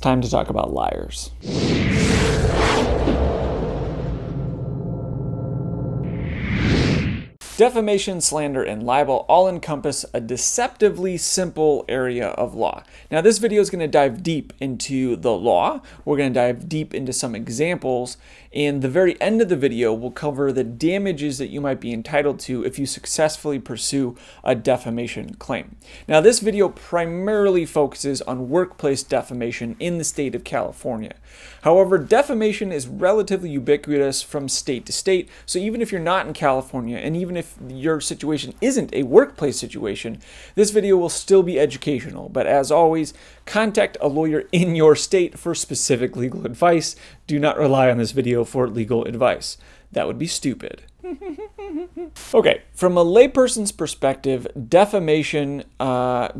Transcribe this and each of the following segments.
time to talk about liars. Defamation, slander, and libel all encompass a deceptively simple area of law. Now, this video is going to dive deep into the law. We're going to dive deep into some examples, and the very end of the video will cover the damages that you might be entitled to if you successfully pursue a defamation claim. Now, this video primarily focuses on workplace defamation in the state of California. However, defamation is relatively ubiquitous from state to state, so even if you're not in California, and even if your situation isn't a workplace situation, this video will still be educational. But as always, contact a lawyer in your state for specific legal advice. Do not rely on this video for legal advice. That would be stupid. Okay, from a layperson's perspective, defamation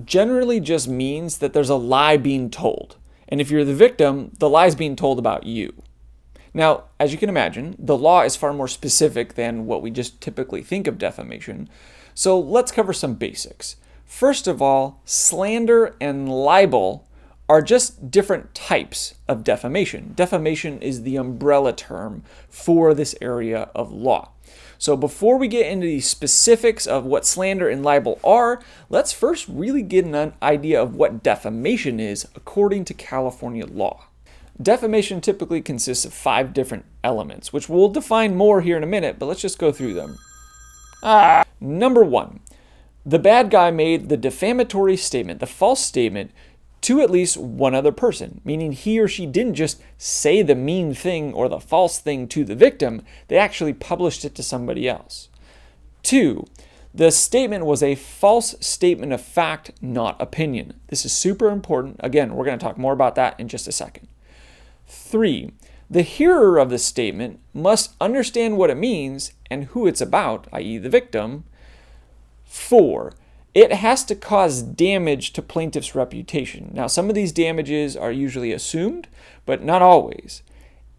generally just means that there's a lie being told. And if you're the victim, the lie's being told about you. Now, as you can imagine, the law is far more specific than what we just typically think of defamation, so let's cover some basics. First of all, slander and libel are just different types of defamation. Defamation is the umbrella term for this area of law. So before we get into the specifics of what slander and libel are, let's first really get an idea of what defamation is according to California law. Defamation typically consists of 5 different elements, which we'll define more here in a minute, but let's just go through them. Number 1, the bad guy made the defamatory statement, the false statement, to at least one other person, meaning he or she didn't just say the mean thing or the false thing to the victim, they actually published it to somebody else. 2, the statement was a false statement of fact, not opinion. This is super important. Again, we're going to talk more about that in just a second. 3, the hearer of the statement must understand what it means and who it's about, i.e. the victim. 4, it has to cause damage to plaintiff's reputation. Now, some of these damages are usually assumed, but not always.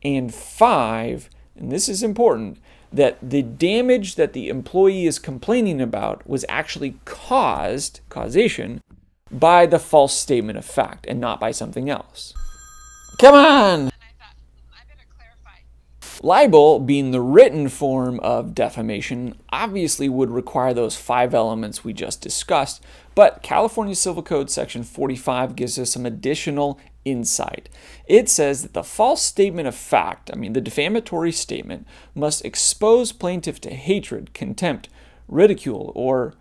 And 5, and this is important, that the damage that the employee is complaining about was actually caused, causation, by the false statement of fact and not by something else. Come on! And I thought, I better clarify. Libel, being the written form of defamation, obviously would require those 5 elements we just discussed, but California Civil Code Section 45 gives us some additional insight. It says that the false statement of fact, I mean the defamatory statement, must expose plaintiff to hatred, contempt, ridicule, or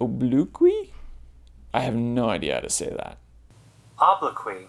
obloquy? I have no idea how to say that. Obloquy.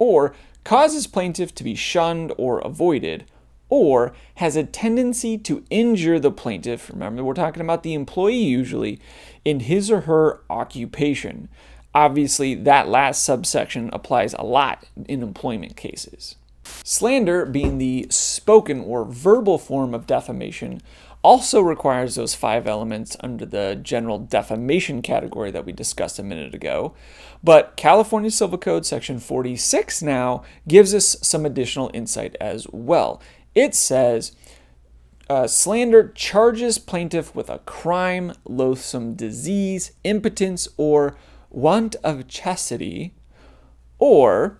Or causes plaintiff to be shunned or avoided, or has a tendency to injure the plaintiff, remember we're talking about the employee usually, in his or her occupation. Obviously, that last subsection applies a lot in employment cases. Slander, being the spoken or verbal form of defamation, also requires those 5 elements under the general defamation category that we discussed a minute ago, but California Civil Code Section 46 now gives us some additional insight as well. It says, slander charges plaintiff with a crime, loathsome disease, impotence, or want of chastity, or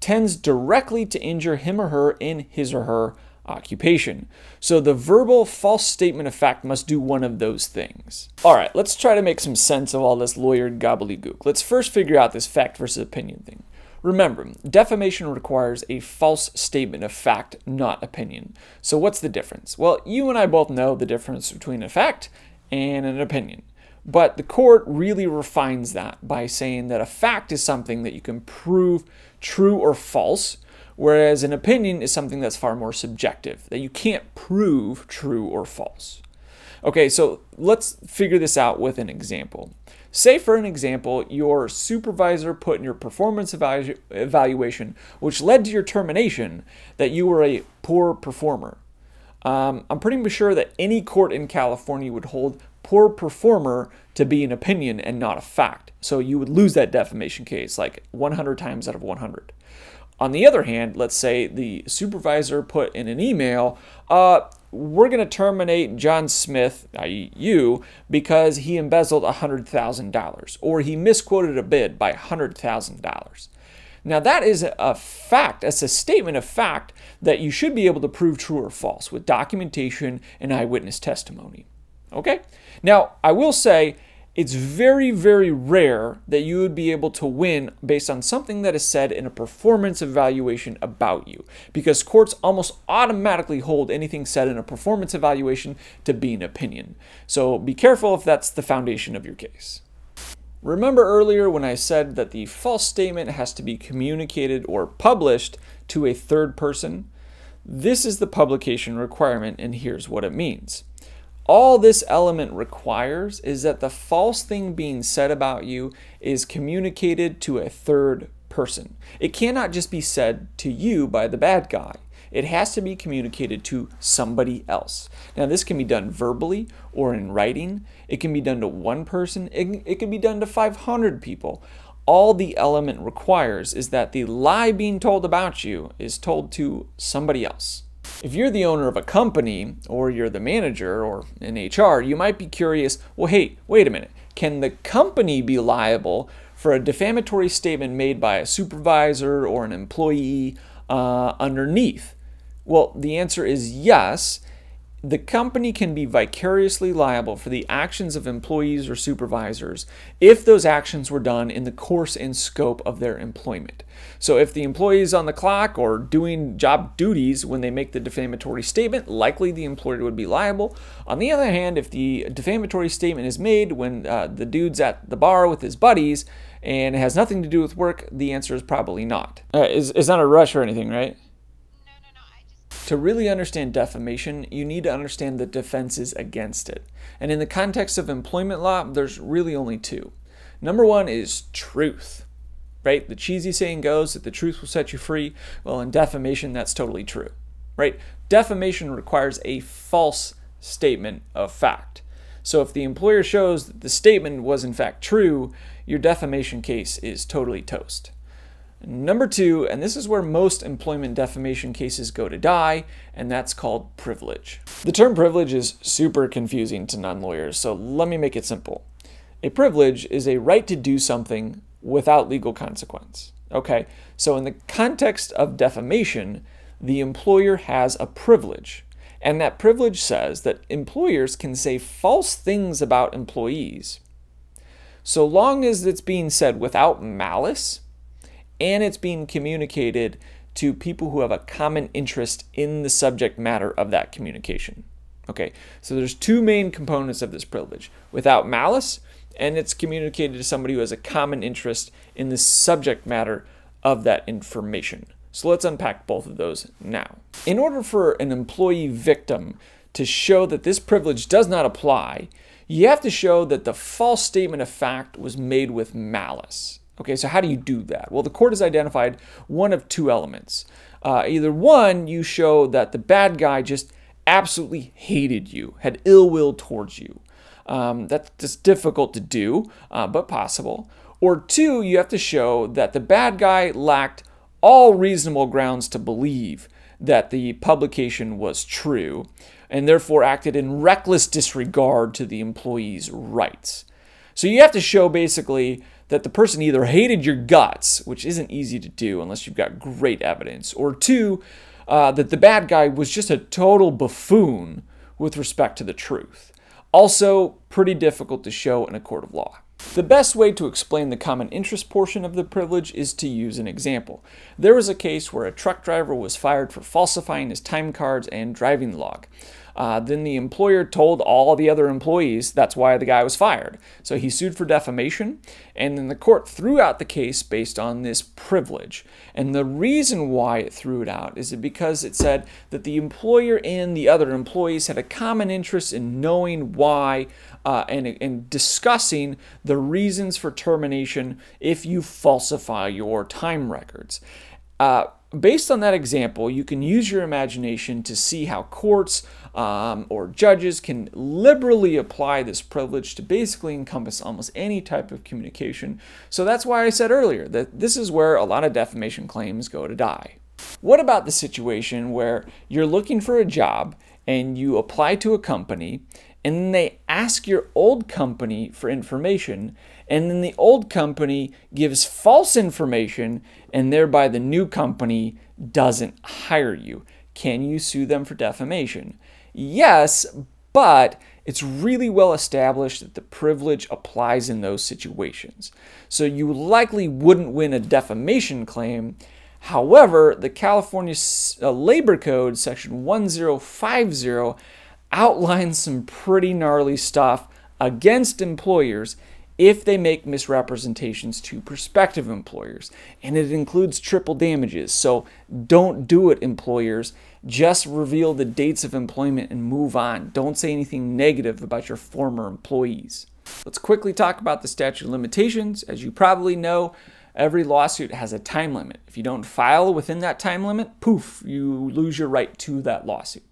tends directly to injure him or her in his or her occupation. So the verbal false statement of fact must do one of those things. All right, let's try to make some sense of all this lawyered gobbledygook. Let's first figure out this fact versus opinion thing. Remember, defamation requires a false statement of fact, not opinion. So what's the difference? Well, you and I both know the difference between a fact and an opinion. But the court really refines that by saying that a fact is something that you can prove true or false, whereas an opinion is something that's far more subjective, that you can't prove true or false. Okay, so let's figure this out with an example. Say, for an example, your supervisor put in your performance evaluation, which led to your termination, that you were a poor performer. I'm pretty sure that any court in California would hold poor performer to be an opinion and not a fact. So you would lose that defamation case like 100 times out of 100. On the other hand, let's say the supervisor put in an email, we're going to terminate John Smith, i.e. you, because he embezzled $100,000 or he misquoted a bid by $100,000. Now that is a fact, that's a statement of fact that you should be able to prove true or false with documentation and eyewitness testimony. Okay? Now, I will say it's very, very rare that you would be able to win based on something that is said in a performance evaluation about you, because courts almost automatically hold anything said in a performance evaluation to be an opinion. So be careful if that's the foundation of your case. Remember earlier when I said that the false statement has to be communicated or published to a third person? This is the publication requirement, and here's what it means. All this element requires is that the false thing being said about you is communicated to a third person. It cannot just be said to you by the bad guy. It has to be communicated to somebody else. Now, this can be done verbally or in writing. It can be done to one person. It can be done to 500 people. All the element requires is that the lie being told about you is told to somebody else. If you're the owner of a company, or you're the manager, or in HR, you might be curious, well, hey, wait a minute. Can the company be liable for a defamatory statement made by a supervisor or an employee underneath? Well, the answer is yes. The company can be vicariously liable for the actions of employees or supervisors if those actions were done in the course and scope of their employment. So if the employee is on the clock or doing job duties when they make the defamatory statement, likely the employer would be liable. On the other hand, if the defamatory statement is made when the dude's at the bar with his buddies and it has nothing to do with work, the answer is probably not. It's not a rush or anything, right? To really understand defamation, you need to understand the defenses against it. And in the context of employment law, there's really only two. Number one is truth, right? The cheesy saying goes that the truth will set you free. Well, in defamation, that's totally true, right? Defamation requires a false statement of fact. So if the employer shows that the statement was in fact true, your defamation case is totally toast. Number two, and this is where most employment defamation cases go to die, and that's called privilege. The term privilege is super confusing to non-lawyers, so let me make it simple. A privilege is a right to do something without legal consequence. Okay, so in the context of defamation, the employer has a privilege, and that privilege says that employers can say false things about employees, so long as it's being said without malice, and it's being communicated to people who have a common interest in the subject matter of that communication. Okay, so there's two main components of this privilege: without malice, and it's communicated to somebody who has a common interest in the subject matter of that information. So let's unpack both of those now. In order for an employee victim to show that this privilege does not apply, you have to show that the false statement of fact was made with malice. Okay, so how do you do that? Well, the court has identified one of two elements. Either one, you show that the bad guy just absolutely hated you, had ill will towards you. That's just difficult to do, but possible. Or two, you have to show that the bad guy lacked all reasonable grounds to believe that the publication was true, and therefore acted in reckless disregard to the employee's rights. So you have to show basically that the person either hated your guts, which isn't easy to do unless you've got great evidence, or two, that the bad guy was just a total buffoon with respect to the truth. Also, pretty difficult to show in a court of law. The best way to explain the common interest portion of the privilege is to use an example. There was a case where a truck driver was fired for falsifying his time cards and driving log. Then the employer told all the other employees that's why the guy was fired. So he sued for defamation, and then the court threw out the case based on this privilege. And the reason why it threw it out is because it said that the employer and the other employees had a common interest in knowing why and discussing the reasons for termination if you falsify your time records. Based on that example, you can use your imagination to see how courts or judges can liberally apply this privilege to basically encompass almost any type of communication. So that's why I said earlier that this is where a lot of defamation claims go to die. What about the situation where you're looking for a job and you apply to a company and then they ask your old company for information, and then the old company gives false information, and thereby the new company doesn't hire you. Can you sue them for defamation? Yes, but it's really well established that the privilege applies in those situations. So you likely wouldn't win a defamation claim. However, the California Labor Code, Section 1050, outlines some pretty gnarly stuff against employers if they make misrepresentations to prospective employers. And it includes triple damages. So don't do it, employers. Just reveal the dates of employment and move on. Don't say anything negative about your former employees. Let's quickly talk about the statute of limitations. As you probably know, every lawsuit has a time limit. If you don't file within that time limit, poof, you lose your right to that lawsuit.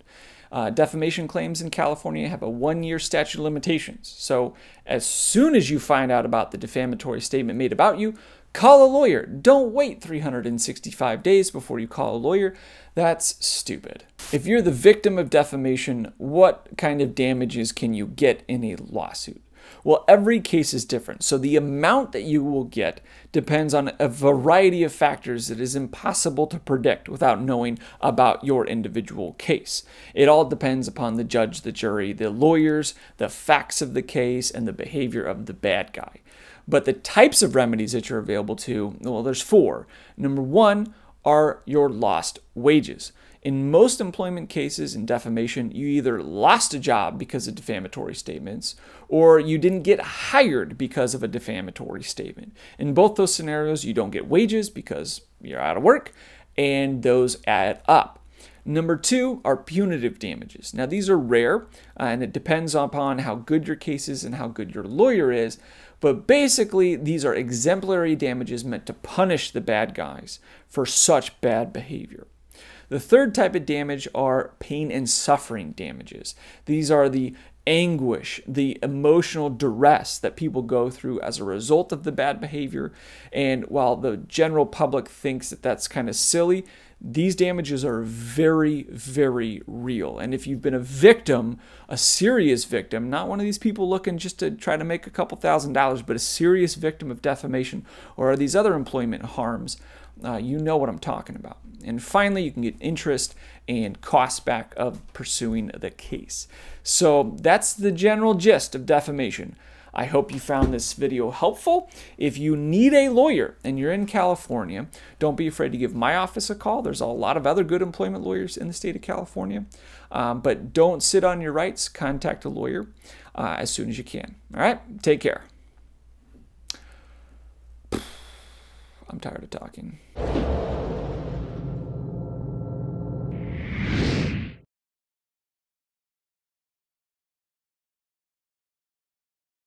Defamation claims in California have a 1-year statute of limitations. So as soon as you find out about the defamatory statement made about you, call a lawyer. Don't wait 365 days before you call a lawyer. That's stupid. If you're the victim of defamation, what kind of damages can you get in a lawsuit? Well, every case is different, so the amount that you will get depends on a variety of factors that is impossible to predict without knowing about your individual case. It all depends upon the judge, the jury, the lawyers, the facts of the case, and the behavior of the bad guy. But the types of remedies that you're available to, well, there's 4. Number 1 are your lost wages. In most employment cases in defamation, you either lost a job because of defamatory statements, or you didn't get hired because of a defamatory statement. In both those scenarios, you don't get wages because you're out of work, and those add up. Number 2 are punitive damages. Now, these are rare, and it depends upon how good your case is and how good your lawyer is, but basically, these are exemplary damages meant to punish the bad guys for such bad behavior. The 3rd type of damage are pain and suffering damages. These are the anguish, the emotional duress that people go through as a result of the bad behavior. And while the general public thinks that that's kind of silly, these damages are very, very real. And if you've been a victim, a serious victim, not one of these people looking just to try to make a couple $1,000s, but a serious victim of defamation or these other employment harms, you know what I'm talking about. And finally, you can get interest and costs back of pursuing the case. So that's the general gist of defamation. I hope you found this video helpful. If you need a lawyer and you're in California, don't be afraid to give my office a call. There's a lot of other good employment lawyers in the state of California. But don't sit on your rights. Contact a lawyer as soon as you can. All right, take care. I'm tired of talking.